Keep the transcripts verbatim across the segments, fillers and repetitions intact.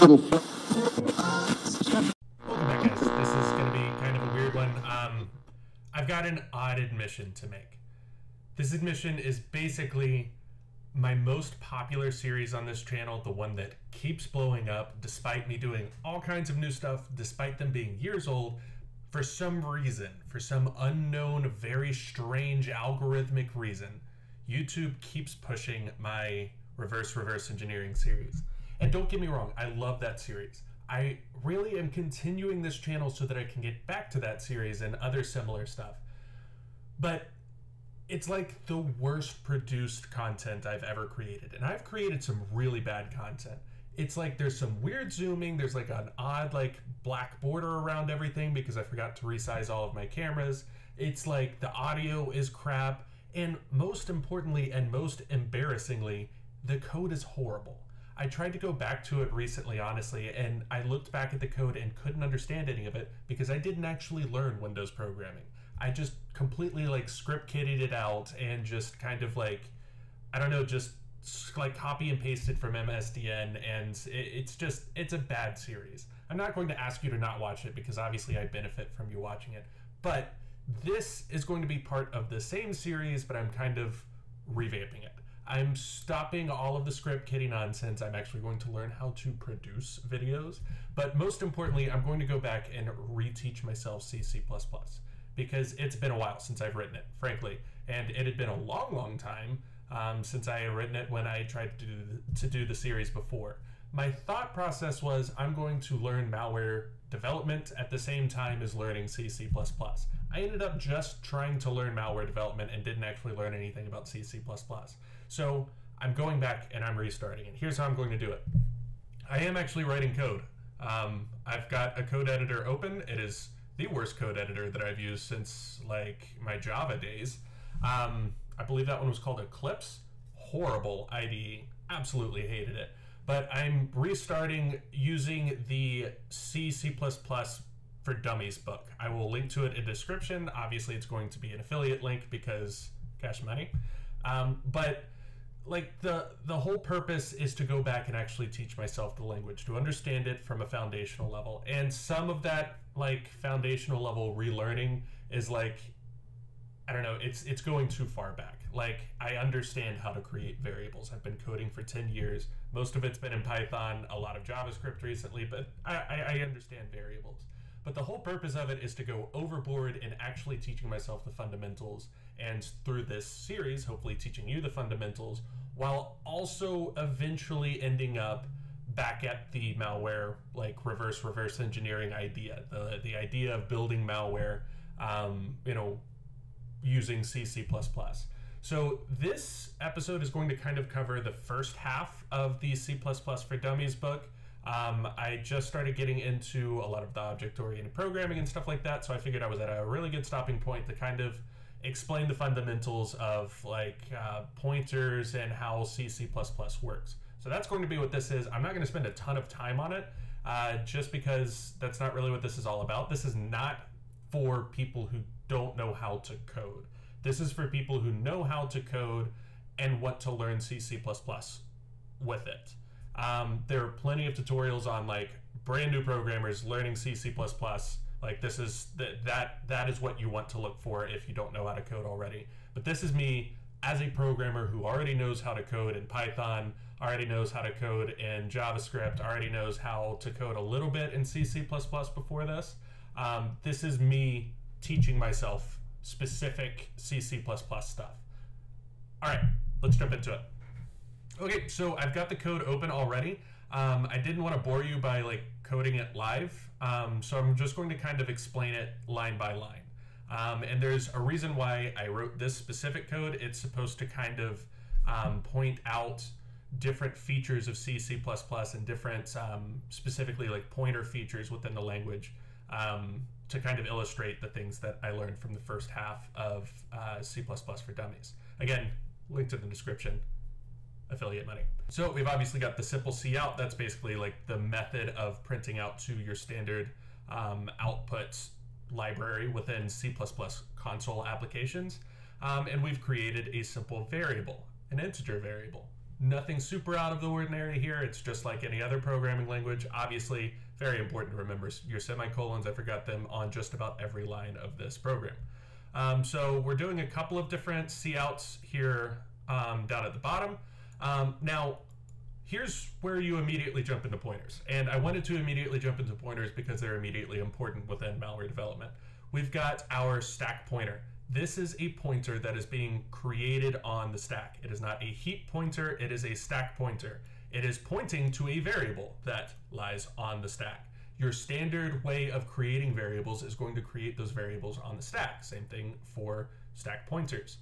Welcome back, guys. This is going to be kind of a weird one. Um, I've got an odd admission to make. This admission is basically my most popular series on this channel, the one that keeps blowing up despite me doing all kinds of new stuff, despite them being years old. For some reason, for some unknown, very strange algorithmic reason, YouTube keeps pushing my Reverse Reverse Engineering series. And don't get me wrong, I love that series. I really am continuing this channel so that I can get back to that series and other similar stuff. But it's like the worst produced content I've ever created. And I've created some really bad content. It's like there's some weird zooming, there's like an odd like black border around everything because I forgot to resize all of my cameras. It's like the audio is crap. And most importantly and most embarrassingly, the code is horrible. I tried to go back to it recently, honestly, and I looked back at the code and couldn't understand any of it because I didn't actually learn Windows programming. I just completely like script kidded it out and just kind of like, I don't know, just like copy and pasted from M S D N, and it's just, it's a bad series. I'm not going to ask you to not watch it because obviously I benefit from you watching it, but this is going to be part of the same series, but I'm kind of revamping it. I'm stopping all of the script kiddie nonsense. I'm actually going to learn how to produce videos. But most importantly, I'm going to go back and reteach myself C C plus plus because it's been a while since I've written it, frankly. And it had been a long, long time um, since I had written it when I tried to do, the, to do the series before. My thought process was I'm going to learn malware development at the same time as learning C C plus plus. I ended up just trying to learn malware development and didn't actually learn anything about C C plus plus. So I'm going back and I'm restarting, and here's how I'm going to do it. I am actually writing code. Um, I've got a code editor open. It is the worst code editor that I've used since like my Java days. Um, I believe that one was called Eclipse. Horrible I D E, absolutely hated it. But I'm restarting using the C C plus plus for Dummies book. I will link to it in the description. Obviously it's going to be an affiliate link because cash money. Um, but like the the whole purpose is to go back and actually teach myself the language, to understand it from a foundational level. And some of that like foundational level relearning is like, I don't know, it's it's going too far back. Like I understand how to create variables. I've been coding for ten years. Most of it's been in Python, a lot of JavaScript recently, but I, I, I understand variables. But the whole purpose of it is to go overboard and actually teaching myself the fundamentals, and through this series, hopefully teaching you the fundamentals, while also eventually ending up back at the malware, like reverse reverse engineering idea, the, the idea of building malware, um, you know, using C C plus plus. So this episode is going to kind of cover the first half of the C plus plus for Dummies book. Um, I just started getting into a lot of the object-oriented programming and stuff like that, so I figured I was at a really good stopping point to kind of explain the fundamentals of like uh, pointers and how C C plus plus works. So that's going to be what this is. I'm not going to spend a ton of time on it, uh, just because that's not really what this is all about. This is not for people who don't know how to code. This is for people who know how to code and want to learn C C plus plus with it. Um, there are plenty of tutorials on like brand new programmers learning C C plus plus. Like this is th that that is what you want to look for if you don't know how to code already. But this is me as a programmer who already knows how to code in Python, already knows how to code in JavaScript, already knows how to code a little bit in C C plus plus before this. Um, this is me teaching myself specific C C plus plus stuff. All right, let's jump into it. Okay, so I've got the code open already. Um, I didn't want to bore you by like coding it live, um, so I'm just going to kind of explain it line by line. Um, and there's a reason why I wrote this specific code. It's supposed to kind of um, point out different features of C C plus plus and different, um, specifically like pointer features within the language, um, to kind of illustrate the things that I learned from the first half of uh, C plus plus for Dummies. Again, linked in the description. Affiliate money. So we've obviously got the simple cout. That's basically like the method of printing out to your standard um, output library within C plus plus console applications. Um, and we've created a simple variable, an integer variable. Nothing super out of the ordinary here. It's just like any other programming language. Obviously, very important to remember your semicolons. I forgot them on just about every line of this program. Um, so we're doing a couple of different C outs here um, down at the bottom. Um, now, here's where you immediately jump into pointers. And I wanted to immediately jump into pointers because they're immediately important within malware development. We've got our stack pointer. This is a pointer that is being created on the stack. It is not a heap pointer, it is a stack pointer. It is pointing to a variable that lies on the stack. Your standard way of creating variables is going to create those variables on the stack. Same thing for stack pointers.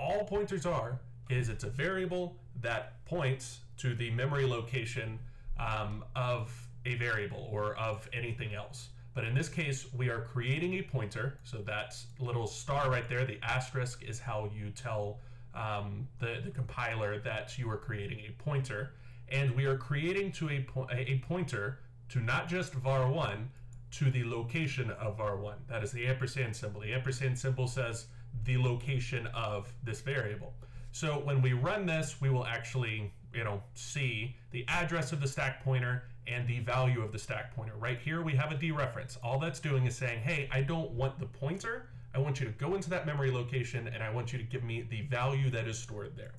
All pointers are, is it's a variable that points to the memory location um, of a variable or of anything else. But in this case, we are creating a pointer. So that little star right there, the asterisk, is how you tell um, the, the compiler that you are creating a pointer. And we are creating to a, po a pointer to not just var one, to the location of var one. That is the ampersand symbol. The ampersand symbol says the location of this variable. So when we run this, we will actually, you know, see the address of the stack pointer and the value of the stack pointer. Right here, we have a dereference. All that's doing is saying, hey, I don't want the pointer. I want you to go into that memory location and I want you to give me the value that is stored there.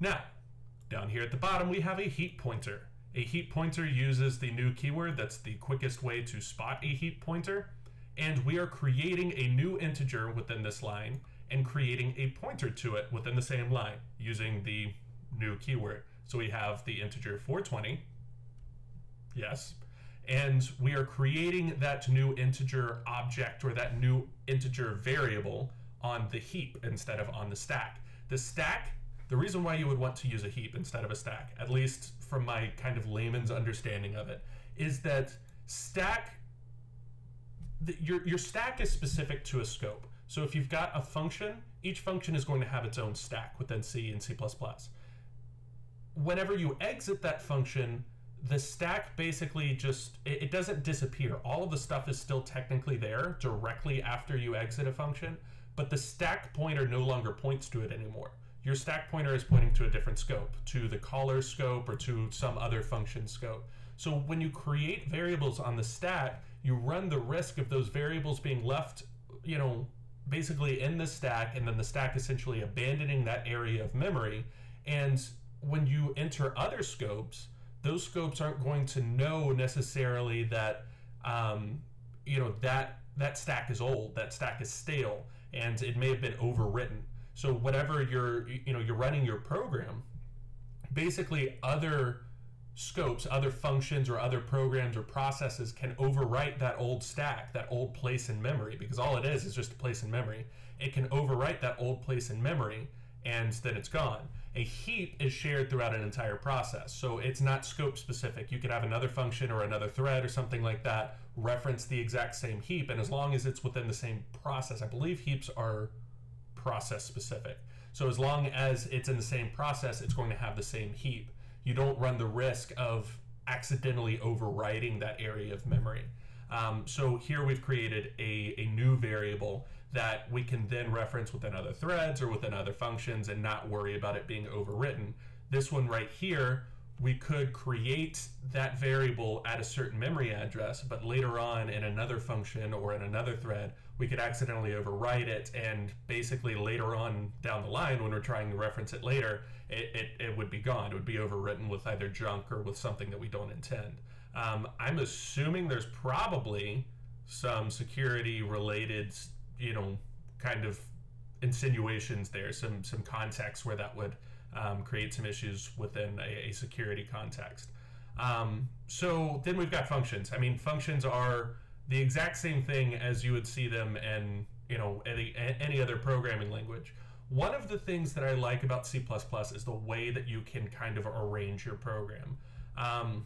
Now, down here at the bottom, we have a heap pointer. A heap pointer uses the new keyword. That's the quickest way to spot a heap pointer. And we are creating a new integer within this line and creating a pointer to it within the same line using the new keyword. So we have the integer four twenty. Yes. And we are creating that new integer object or that new integer variable on the heap instead of on the stack. The stack, the reason why you would want to use a heap instead of a stack, at least from my kind of layman's understanding of it, is that stack, the, your, your stack is specific to a scope. So if you've got a function, each function is going to have its own stack within C and C plus plus. Whenever you exit that function, the stack basically just, it doesn't disappear. All of the stuff is still technically there directly after you exit a function, but the stack pointer no longer points to it anymore. Your stack pointer is pointing to a different scope, to the caller scope or to some other function scope. So when you create variables on the stack, you run the risk of those variables being left, you know, basically in the stack, and then the stack essentially abandoning that area of memory. And when you enter other scopes, those scopes aren't going to know necessarily that, um, you know, that that stack is old, that stack is stale, and it may have been overwritten. So whatever you're, you know, you're running your program, basically other scopes, other functions or other programs or processes can overwrite that old stack, that old place in memory, because all it is is just a place in memory. It can overwrite that old place in memory and then it's gone. A heap is shared throughout an entire process, so it's not scope specific. You could have another function or another thread or something like that reference the exact same heap, and as long as it's within the same process, I believe heaps are process specific. So as long as it's in the same process, it's going to have the same heap. You don't run the risk of accidentally overwriting that area of memory. Um, so here we've created a, a new variable that we can then reference within other threads or within other functions and not worry about it being overwritten. This one right here, we could create that variable at a certain memory address, but later on in another function or in another thread, we could accidentally overwrite it, and basically later on down the line when we're trying to reference it later, it, it, it would be gone. It would be overwritten with either junk or with something that we don't intend. Um, I'm assuming there's probably some security related, you know, kind of insinuations there, some some contexts where that would um, create some issues within a, a security context. Um, so then we've got functions. I mean, functions are the exact same thing as you would see them in, you know, any, any other programming language. One of the things that I like about C plus plus is the way that you can kind of arrange your program. Um,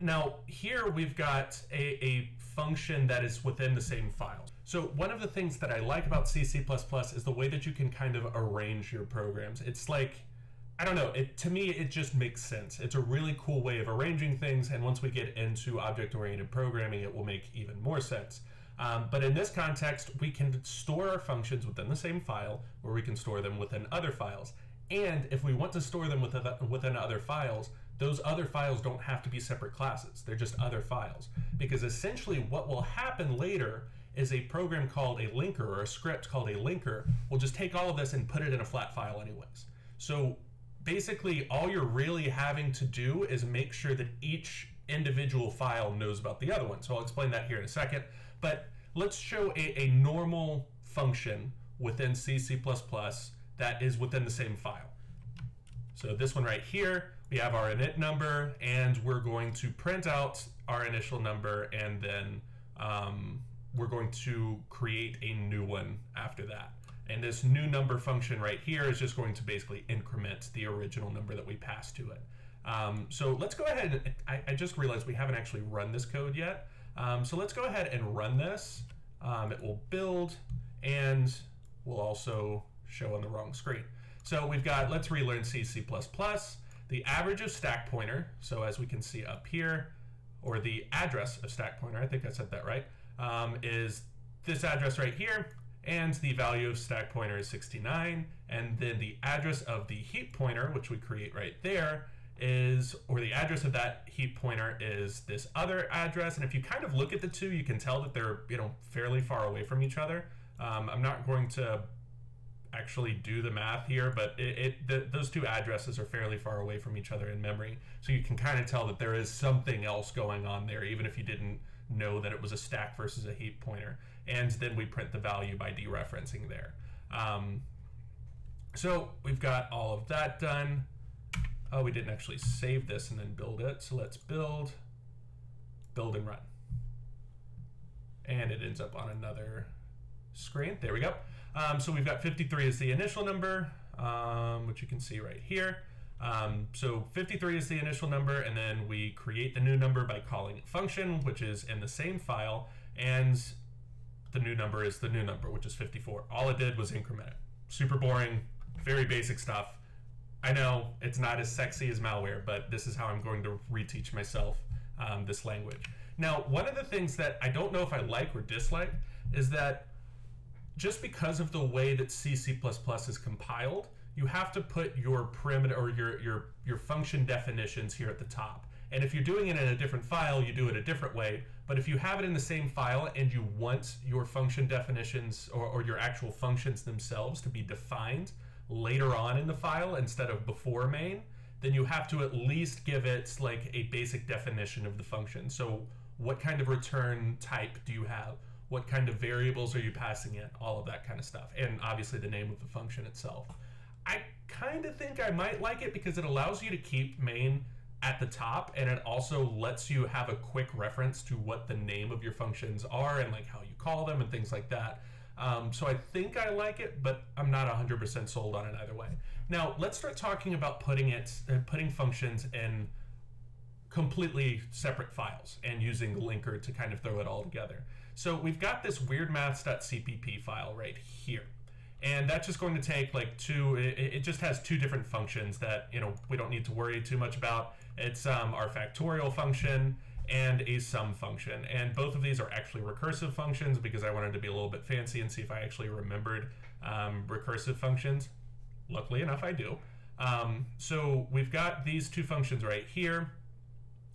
now here we've got a, a function that is within the same file. So one of the things that I like about C plus plus is the way that you can kind of arrange your programs. It's like, I don't know, it, to me, it just makes sense. It's a really cool way of arranging things, and once we get into object-oriented programming, it will make even more sense. Um, but in this context, we can store our functions within the same file, or we can store them within other files. And if we want to store them within, within other files, those other files don't have to be separate classes. They're just other files. Because essentially what will happen later is a program called a linker, or a script called a linker, will just take all of this and put it in a flat file anyways. So basically all you're really having to do is make sure that each individual file knows about the other one. So I'll explain that here in a second. But let's show a, a normal function within C, C plus plus that is within the same file. So this one right here, we have our init number, and we're going to print out our initial number, and then um, we're going to create a new one after that. And this new number function right here is just going to basically increment the original number that we passed to it. Um, so let's go ahead and, I, I just realized we haven't actually run this code yet. Um, so let's go ahead and run this. Um, it will build, and we'll also show on the wrong screen. So we've got, let's relearn C, C plus plus, the average of stack pointer. So as we can see up here, or the address of stack pointer, I think I said that right, um, is this address right here, and the value of stack pointer is sixty-nine, and then the address of the heap pointer, which we create right there, is, or the address of that heap pointer is this other address. And if you kind of look at the two, you can tell that they're, you know, fairly far away from each other. Um, I'm not going to actually do the math here, but it, it th those two addresses are fairly far away from each other in memory, so you can kind of tell that there is something else going on there, even if you didn't know that it was a stack versus a heap pointer. And then we print the value by dereferencing there. Um, so we've got all of that done. Oh, we didn't actually save this and then build it, so let's build, build and run. And it ends up on another screen. There we go. Um, so we've got fifty-three is the initial number, um, which you can see right here. Um, so fifty-three is the initial number, and then we create the new number by calling a function, which is in the same file, and the new number is the new number, which is fifty-four. All it did was increment it. Super boring, very basic stuff. I know it's not as sexy as malware, but this is how I'm going to reteach myself um, this language. Now, one of the things that I don't know if I like or dislike is that just because of the way that C, C plus plus is compiled, you have to put your parameter or your, your, your function definitions here at the top. And if you're doing it in a different file, you do it a different way. But if you have it in the same file and you want your function definitions or, or your actual functions themselves to be defined later on in the file instead of before main, then you have to at least give it like a basic definition of the function. So what kind of return type do you have? What kind of variables are you passing in? All of that kind of stuff. And obviously the name of the function itself. I kind of think I might like it because it allows you to keep main at the top, and it also lets you have a quick reference to what the name of your functions are and like how you call them and things like that. Um, so I think I like it, but I'm not one hundred percent sold on it either way. Now let's start talking about putting it, uh, putting functions in completely separate files and using the linker to kind of throw it all together. So we've got this weird maths dot C P P file right here, and that's just going to take like two, it, it just has two different functions that, you know, we don't need to worry too much about. It's um, our factorial function and a sum function, and both of these are actually recursive functions because I wanted to be a little bit fancy and see if I actually remembered um, recursive functions. Luckily enough, I do. Um, so we've got these two functions right here.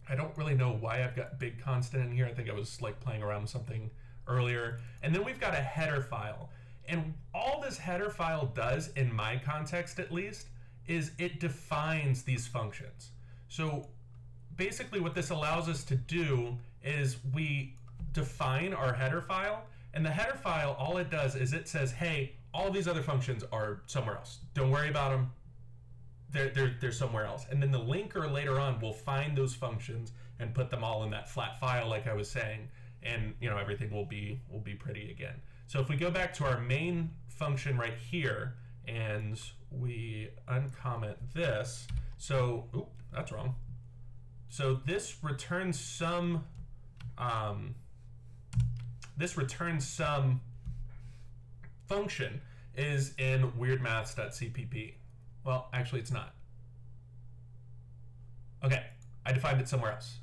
I don't really know why I've got big constant in here. I think I was like playing around with something earlier. And then we've got a header file. And all this header file does, in my context at least, is it defines these functions. So basically what this allows us to do is we define our header file, and the header file, all it does is it says, hey, all these other functions are somewhere else. Don't worry about them. They're, they're, they're somewhere else. And then the linker later on will find those functions and put them all in that flat file like I was saying, and you know, everything will be will be pretty again. So if we go back to our main function right here and we uncomment this, so oop, that's wrong. So this returns some um, this returns some function is in weird maths dot C P P. Well, actually it's not. Okay, I defined it somewhere else.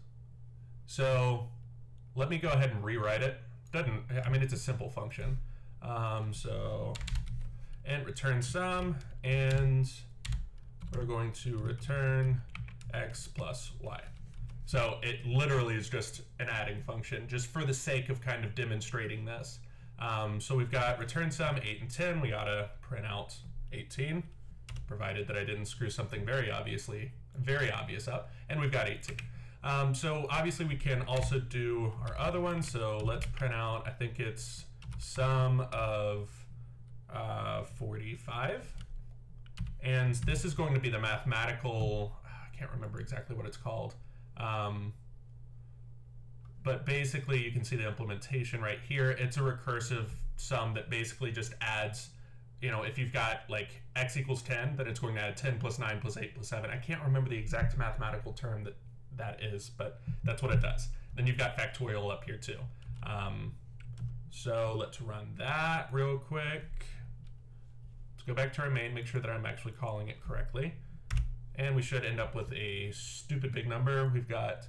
So let me go ahead and rewrite it. Doesn't, I mean, it's a simple function. Um, so, and return sum, and we're going to return x plus y. So it literally is just an adding function, just for the sake of kind of demonstrating this. Um, so we've got return sum eight and ten. We gotta print out eighteen, provided that I didn't screw something very obviously, very obvious up, and we've got eighteen. Um, so obviously we can also do our other one. So let's print out, I think it's sum of uh, forty-five. And this is going to be the mathematical, I can't remember exactly what it's called. Um, but basically you can see the implementation right here. It's a recursive sum that basically just adds, you know, if you've got like x equals ten, then it's going to add ten plus nine plus eight plus seven. I can't remember the exact mathematical term that that is, but that's what it does. Then you've got factorial up here too. Um, so let's run that real quick. Let's go back to our main, make sure that I'm actually calling it correctly. And we should end up with a stupid big number. We've got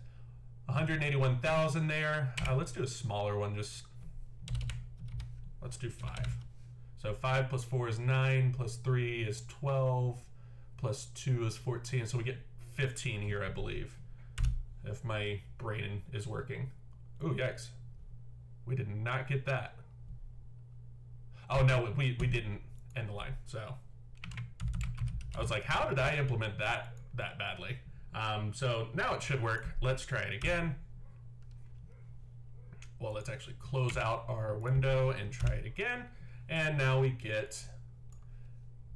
one hundred eighty-one thousand there. Uh, let's do a smaller one, just let's do five. So five plus four is nine, plus three is twelve, plus two is fourteen. So we get fifteen here, I believe, if my brain is working. Ooh, yikes. We did not get that. Oh no, we, we didn't end the line, so. I was like, how did I implement that that badly? Um, so now it should work. Let's try it again. Well, let's actually close out our window and try it again. And now we get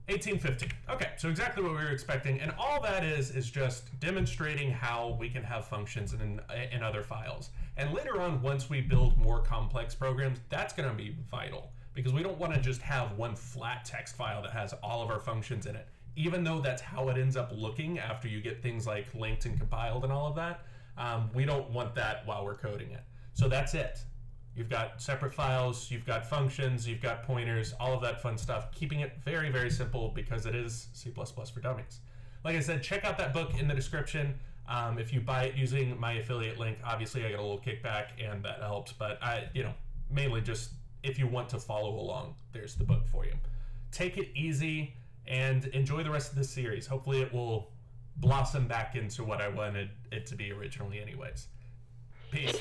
eighteen fifteen. Okay, so exactly what we were expecting. And all that is is just demonstrating how we can have functions in, in other files. And later on, once we build more complex programs, that's gonna be vital because we don't wanna just have one flat text file that has all of our functions in it. Even though that's how it ends up looking after you get things like linked and compiled and all of that, um, we don't want that while we're coding it. So that's it. You've got separate files, you've got functions, you've got pointers, all of that fun stuff, keeping it very, very simple because it is C plus plus for Dummies. Like I said, check out that book in the description. Um, if you buy it using my affiliate link, obviously I get a little kickback and that helps, but I, you know, mainly just if you want to follow along, there's the book for you. Take it easy. And enjoy the rest of this series. Hopefully it will blossom back into what I wanted it to be originally anyways. Peace.